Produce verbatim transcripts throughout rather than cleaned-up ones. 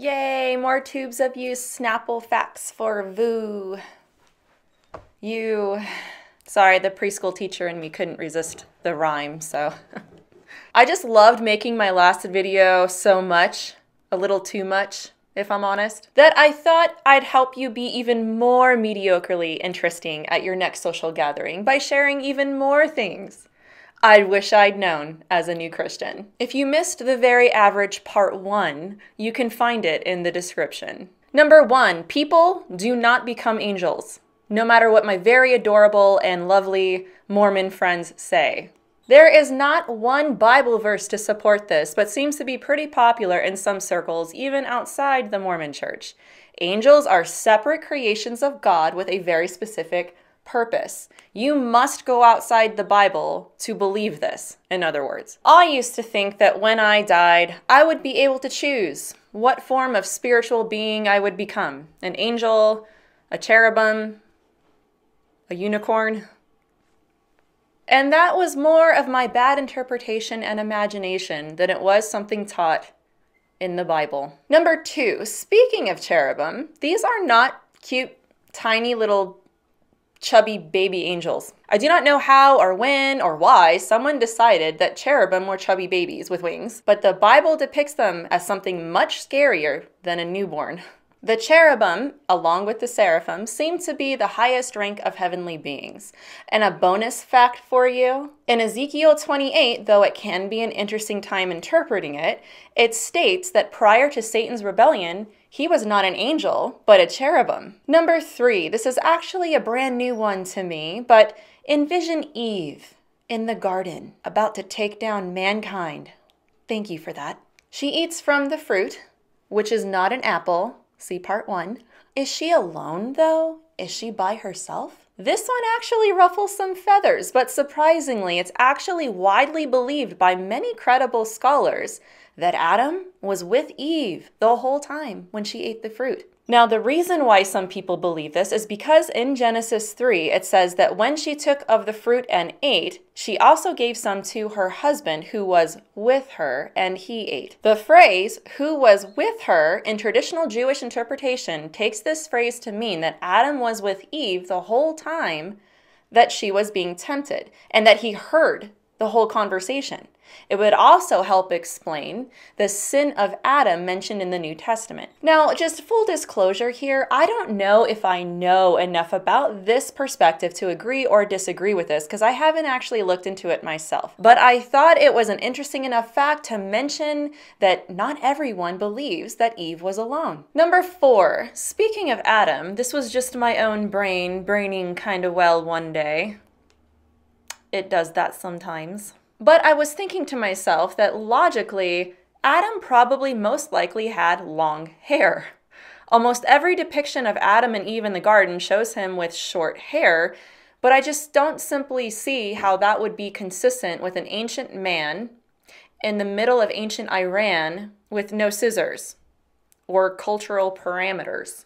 Yay, more tubes of you Snapple facts for Voo. You. Sorry, the preschool teacher and me couldn't resist the rhyme, so. I just loved making my last video so much, a little too much, if I'm honest, that I thought I'd help you be even more mediocrely interesting at your next social gathering by sharing even more things I wish I'd known as a new Christian. If you missed the very average part one, you can find it in the description. Number one, people do not become angels, no matter what my very adorable and lovely Mormon friends say. There is not one Bible verse to support this, but seems to be pretty popular in some circles, even outside the Mormon church. Angels are separate creations of God with a very specific purpose. You must go outside the Bible to believe this, in other words. I used to think that when I died, I would be able to choose what form of spiritual being I would become. An angel, a cherubim, a unicorn. And that was more of my bad interpretation and imagination than it was something taught in the Bible. Number two, speaking of cherubim, these are not cute, tiny little chubby baby angels. I do not know how or when or why someone decided that cherubim were chubby babies with wings, but the Bible depicts them as something much scarier than a newborn. The cherubim, along with the seraphim, seem to be the highest rank of heavenly beings. And a bonus fact for you, in Ezekiel twenty-eight, though it can be an interesting time interpreting it, it states that prior to Satan's rebellion, he was not an angel, but a cherubim. Number three, this is actually a brand new one to me, but envision Eve in the garden, about to take down mankind. Thank you for that. She eats from the fruit, which is not an apple. See part one. Is she alone though? Is she by herself? This one actually ruffles some feathers, but surprisingly, it's actually widely believed by many credible scholars that Adam was with Eve the whole time when she ate the fruit. Now, the reason why some people believe this is because in Genesis three, it says that when she took of the fruit and ate, she also gave some to her husband who was with her, and he ate. The phrase, who was with her, in traditional Jewish interpretation, takes this phrase to mean that Adam was with Eve the whole time that she was being tempted, and that he heard the whole conversation. It would also help explain the sin of Adam mentioned in the New Testament. Now, just full disclosure here, I don't know if I know enough about this perspective to agree or disagree with this because I haven't actually looked into it myself. But I thought it was an interesting enough fact to mention that not everyone believes that Eve was alone. Number four, speaking of Adam, this was just my own brain braining kind of well one day. It does that sometimes. But I was thinking to myself that logically, Adam probably most likely had long hair. Almost every depiction of Adam and Eve in the garden shows him with short hair, but I just don't simply see how that would be consistent with an ancient man in the middle of ancient Iran with no scissors or cultural parameters.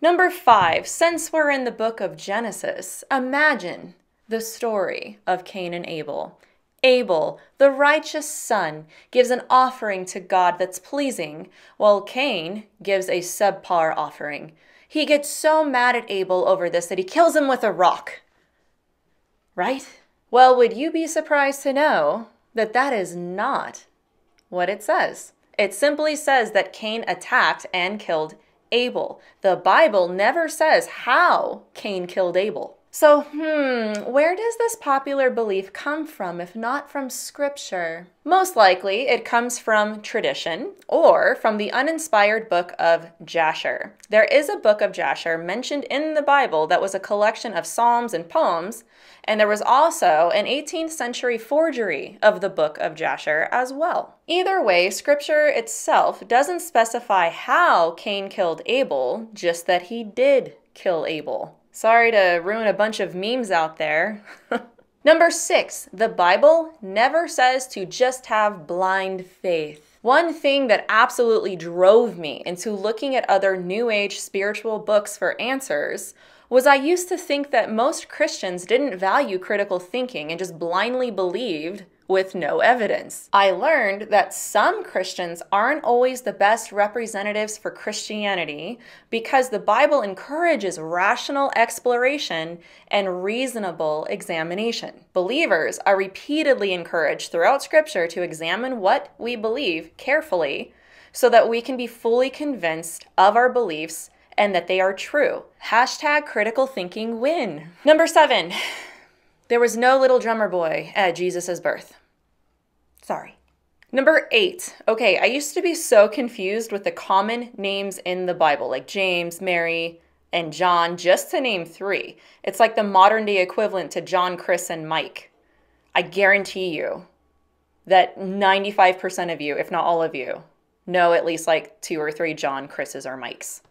Number five, since we're in the book of Genesis, imagine the story of Cain and Abel. Abel, the righteous son, gives an offering to God that's pleasing, while Cain gives a subpar offering. He gets so mad at Abel over this that he kills him with a rock. Right? Well, would you be surprised to know that that is not what it says? It simply says that Cain attacked and killed Abel. The Bible never says how Cain killed Abel. So, hmm, where does this popular belief come from if not from scripture? Most likely it comes from tradition or from the uninspired book of Jasher. There is a book of Jasher mentioned in the Bible that was a collection of psalms and poems, and there was also an eighteenth century forgery of the book of Jasher as well. Either way, scripture itself doesn't specify how Cain killed Abel, just that he did kill Abel. Sorry to ruin a bunch of memes out there. Number six, the Bible never says to just have blind faith. One thing that absolutely drove me into looking at other New Age spiritual books for answers was I used to think that most Christians didn't value critical thinking and just blindly believed with no evidence. I learned that some Christians aren't always the best representatives for Christianity because the Bible encourages rational exploration and reasonable examination. Believers are repeatedly encouraged throughout Scripture to examine what we believe carefully so that we can be fully convinced of our beliefs and that they are true. Hashtag critical thinking win. Number seven, there was no little drummer boy at Jesus' birth. Sorry. Number eight, okay, I used to be so confused with the common names in the Bible, like James, Mary, and John, just to name three. It's like the modern day equivalent to John, Chris, and Mike. I guarantee you that ninety-five percent of you, if not all of you, know at least like two or three John, Chris's, or Mike's.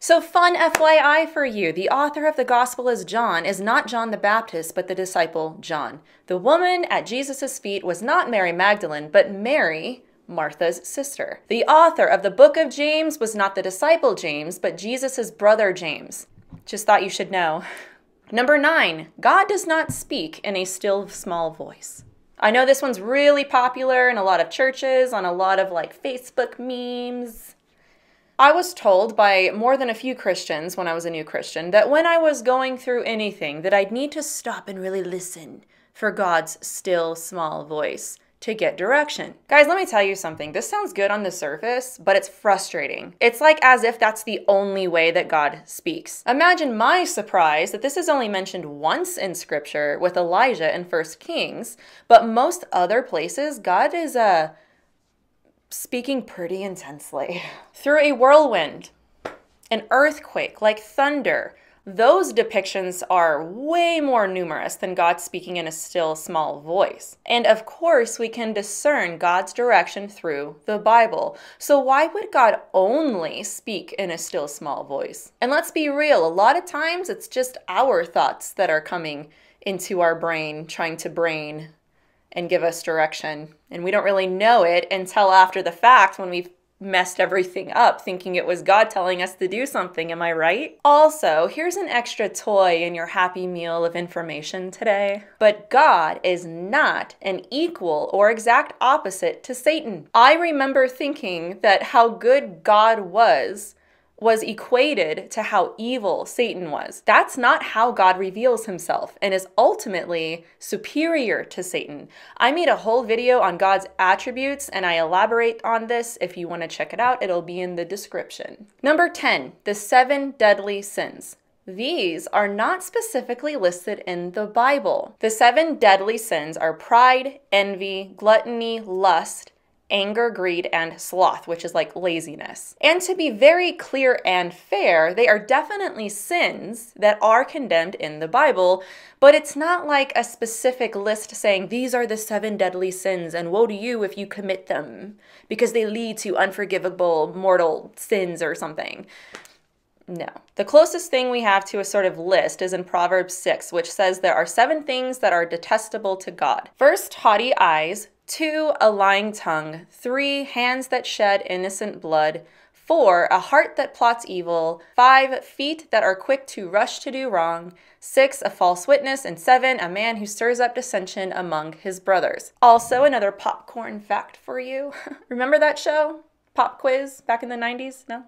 So fun F Y I for you, the author of the Gospel as John is not John the Baptist, but the disciple John. The woman at Jesus' feet was not Mary Magdalene, but Mary, Martha's sister. The author of the book of James was not the disciple James, but Jesus' brother James. Just thought you should know. Number nine, God does not speak in a still small voice. I know this one's really popular in a lot of churches, on a lot of like Facebook memes. I was told by more than a few Christians when I was a new Christian that when I was going through anything that I'd need to stop and really listen for God's still small voice to get direction. Guys, let me tell you something. This sounds good on the surface, but it's frustrating. It's like as if that's the only way that God speaks. Imagine my surprise that this is only mentioned once in Scripture with Elijah in First Kings, but most other places God is a... Uh, speaking pretty intensely. Through a whirlwind, an earthquake, like thunder, those depictions are way more numerous than God speaking in a still small voice. And of course, we can discern God's direction through the Bible. So why would God only speak in a still small voice? And let's be real, a lot of times it's just our thoughts that are coming into our brain, trying to brain and give us direction. And we don't really know it until after the fact when we've messed everything up thinking it was God telling us to do something, am I right? Also, here's an extra toy in your happy meal of information today. But God is not an equal or exact opposite to Satan. I remember thinking that how good God was was equated to how evil Satan was. That's not how God reveals himself and is ultimately superior to Satan. I made a whole video on God's attributes and I elaborate on this. If you want to check it out, it'll be in the description. Number ten, the seven deadly sins. These are not specifically listed in the Bible. The seven deadly sins are pride, envy, gluttony, lust, anger, greed, and sloth, which is like laziness. And to be very clear and fair, they are definitely sins that are condemned in the Bible, but it's not like a specific list saying, these are the seven deadly sins and woe to you if you commit them because they lead to unforgivable mortal sins or something. No. The closest thing we have to a sort of list is in Proverbs six, which says there are seven things that are detestable to God. First, haughty eyes. Two, a lying tongue. Three, hands that shed innocent blood. Four, a heart that plots evil. Five, feet that are quick to rush to do wrong. Six, a false witness. And seven, a man who stirs up dissension among his brothers. Also, another popcorn fact for you. Remember that show, Pop Quiz, back in the nineties? No?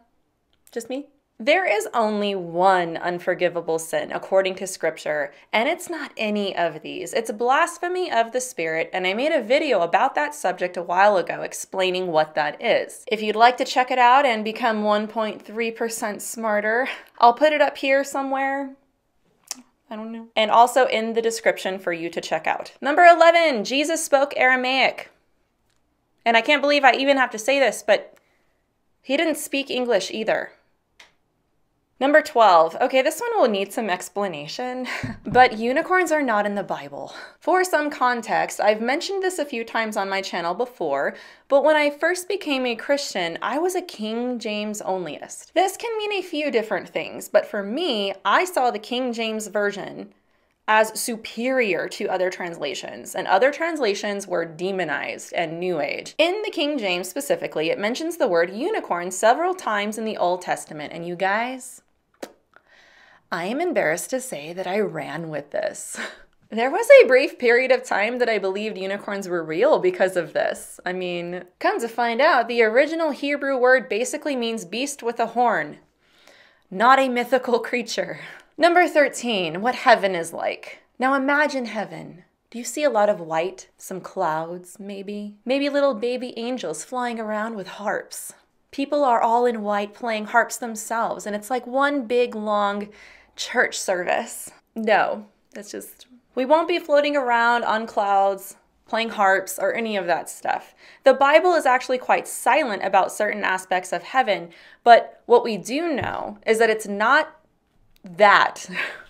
Just me? There is only one unforgivable sin according to Scripture, and it's not any of these. It's blasphemy of the Spirit, and I made a video about that subject a while ago explaining what that is. If you'd like to check it out and become one point three percent smarter, I'll put it up here somewhere. I don't know. And also in the description for you to check out. Number eleven, Jesus spoke Aramaic. And I can't believe I even have to say this, but he didn't speak English either. Number twelve, okay, this one will need some explanation, but unicorns are not in the Bible. For some context, I've mentioned this a few times on my channel before, but when I first became a Christian, I was a King James onlyist. This can mean a few different things, but for me, I saw the King James Version as superior to other translations, and other translations were demonized and New Age. In the King James specifically, it mentions the word unicorn several times in the Old Testament, and you guys, I am embarrassed to say that I ran with this. There was a brief period of time that I believed unicorns were real because of this. I mean, come to find out, the original Hebrew word basically means beast with a horn, not a mythical creature. Number thirteen, what heaven is like. Now imagine heaven. Do you see a lot of white? Some clouds, maybe? Maybe little baby angels flying around with harps. People are all in white playing harps themselves, and it's like one big, long church service. No, that's just... We won't be floating around on clouds, playing harps, or any of that stuff. The Bible is actually quite silent about certain aspects of heaven, but what we do know is that it's not that.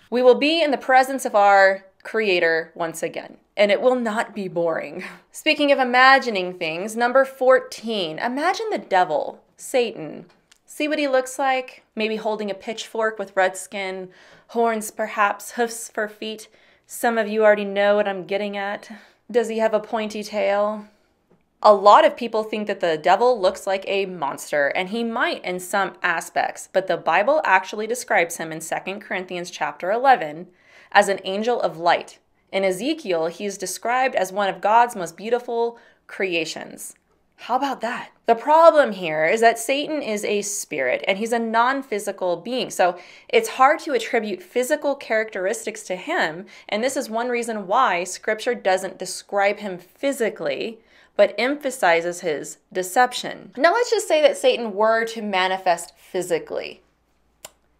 We will be in the presence of our Creator once again, and it will not be boring. Speaking of imagining things, number fourteen, imagine the devil, Satan. See what he looks like? Maybe holding a pitchfork with red skin, horns perhaps, hoofs for feet. Some of you already know what I'm getting at. Does he have a pointy tail? A lot of people think that the devil looks like a monster, and he might in some aspects, but the Bible actually describes him in Second Corinthians chapter eleven as an angel of light. In Ezekiel, he's described as one of God's most beautiful creations. How about that? The problem here is that Satan is a spirit and he's a non-physical being. So it's hard to attribute physical characteristics to him. And this is one reason why scripture doesn't describe him physically, but emphasizes his deception. Now let's just say that Satan were to manifest physically.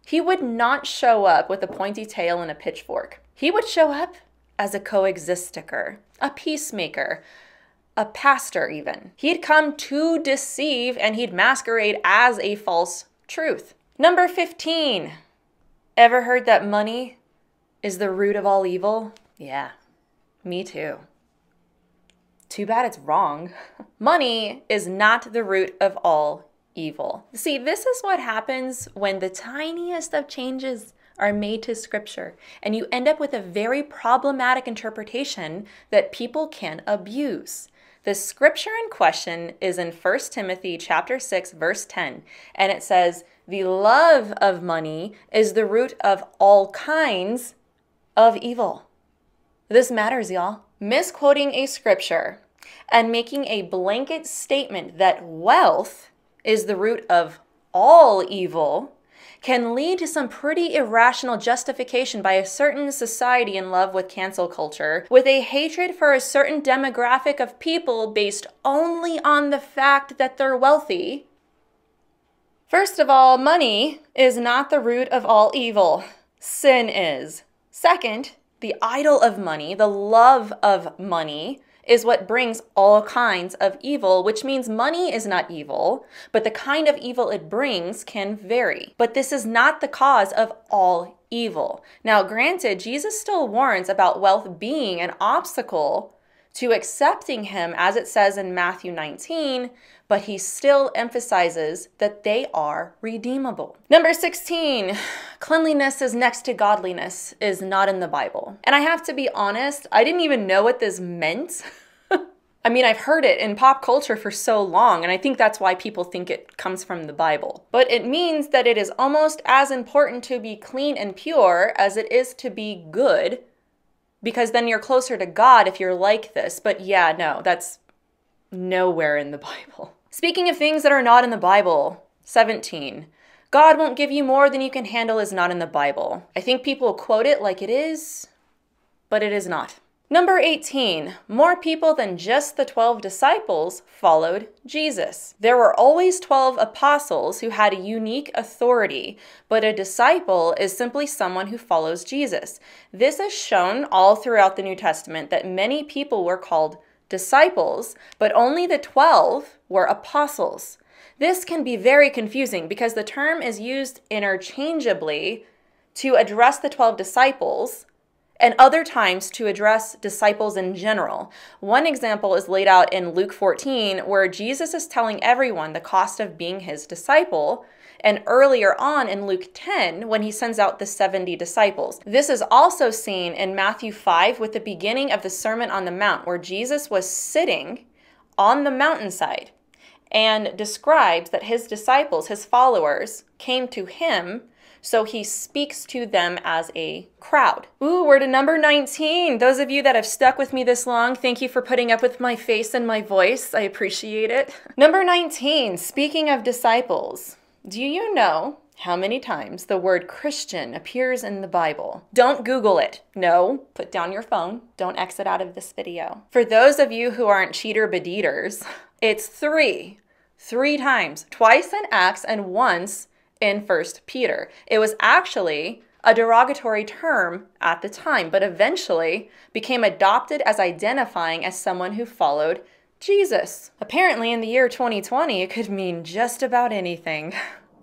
He would not show up with a pointy tail and a pitchfork. He would show up as a coexisticker, a peacemaker, a pastor even. He'd come to deceive and he'd masquerade as a false truth. Number fifteen, ever heard that money is the root of all evil? Yeah, me too. Too bad it's wrong. Money is not the root of all evil. See, this is what happens when the tiniest of changes are made to scripture, and you end up with a very problematic interpretation that people can abuse. The scripture in question is in First Timothy chapter six, verse ten, and it says, "The love of money is the root of all kinds of evil." This matters, y'all. Misquoting a scripture and making a blanket statement that wealth is the root of all evil can lead to some pretty irrational justification by a certain society in love with cancel culture, with a hatred for a certain demographic of people based only on the fact that they're wealthy. First of all, money is not the root of all evil. Sin is. Second, the idol of money, the love of money, is what brings all kinds of evil, which means money is not evil, but the kind of evil it brings can vary. But this is not the cause of all evil. Now, granted, Jesus still warns about wealth being an obstacle to accepting him, as it says in Matthew nineteen, but he still emphasizes that they are redeemable. Number sixteen, cleanliness is next to godliness is not in the Bible. And I have to be honest, I didn't even know what this meant. I mean, I've heard it in pop culture for so long, and I think that's why people think it comes from the Bible. But it means that it is almost as important to be clean and pure as it is to be good, because then you're closer to God if you're like this. But yeah, no, that's nowhere in the Bible. Speaking of things that are not in the Bible, seventeen, God won't give you more than you can handle is not in the Bible. I think people quote it like it is, but it is not. Number eighteen, more people than just the twelve disciples followed Jesus. There were always twelve apostles who had a unique authority, but a disciple is simply someone who follows Jesus. This is shown all throughout the New Testament that many people were called disciples, but only the twelve were apostles. This can be very confusing because the term is used interchangeably to address the twelve disciples, and other times to address disciples in general. One example is laid out in Luke fourteen, where Jesus is telling everyone the cost of being his disciple, and earlier on in Luke ten, when he sends out the seventy disciples. This is also seen in Matthew five with the beginning of the Sermon on the Mount, where Jesus was sitting on the mountainside and describes that his disciples, his followers, came to him So he speaks to them as a crowd. Ooh, we're to number nineteen. Those of you that have stuck with me this long, thank you for putting up with my face and my voice. I appreciate it. Number nineteen, speaking of disciples, do you know how many times the word Christian appears in the Bible? Don't Google it. No, put down your phone. Don't exit out of this video. For those of you who aren't cheater bedeaters, it's three, three times, twice in Acts and once in First Peter. It was actually a derogatory term at the time, but eventually became adopted as identifying as someone who followed Jesus. Apparently in the year twenty twenty, it could mean just about anything.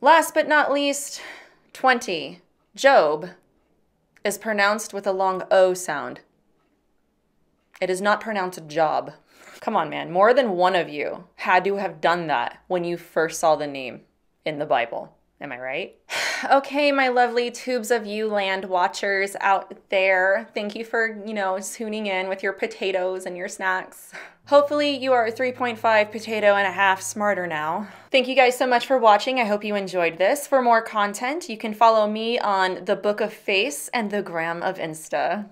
Last but not least, twenty, Job is pronounced with a long O sound. It is not pronounced Job. Come on, man, more than one of you had to have done that when you first saw the name in the Bible. Am I right? Okay, my lovely tubes of you land watchers out there. Thank you for, you know, tuning in with your potatoes and your snacks. Hopefully you are three point five potato and a half smarter now. Thank you guys so much for watching. I hope you enjoyed this. For more content, you can follow me on the Book of Face and the Gram of Insta.